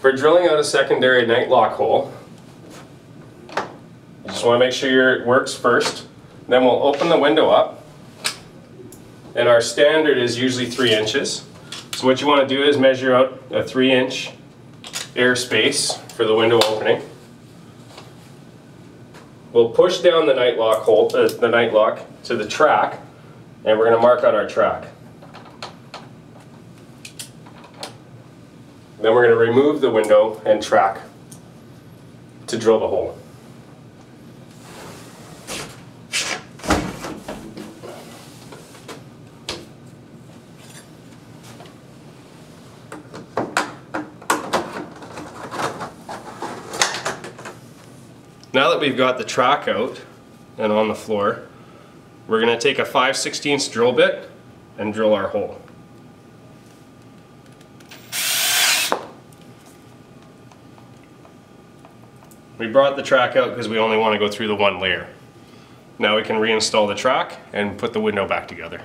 For drilling out a secondary night lock hole, you just want to make sure it works first. Then we'll open the window up, and our standard is usually 3 inches. So what you want to do is measure out a 3-inch airspace for the window opening. We'll push down the night lock hole, the night lock to the track, and we're going to mark out our track. Then we're going to remove the window and track to drill the hole. Now that we've got the track out and on the floor, we're going to take a 5/16 drill bit and drill our hole. We brought the track out because we only want to go through the one layer. Now we can reinstall the track and put the window back together.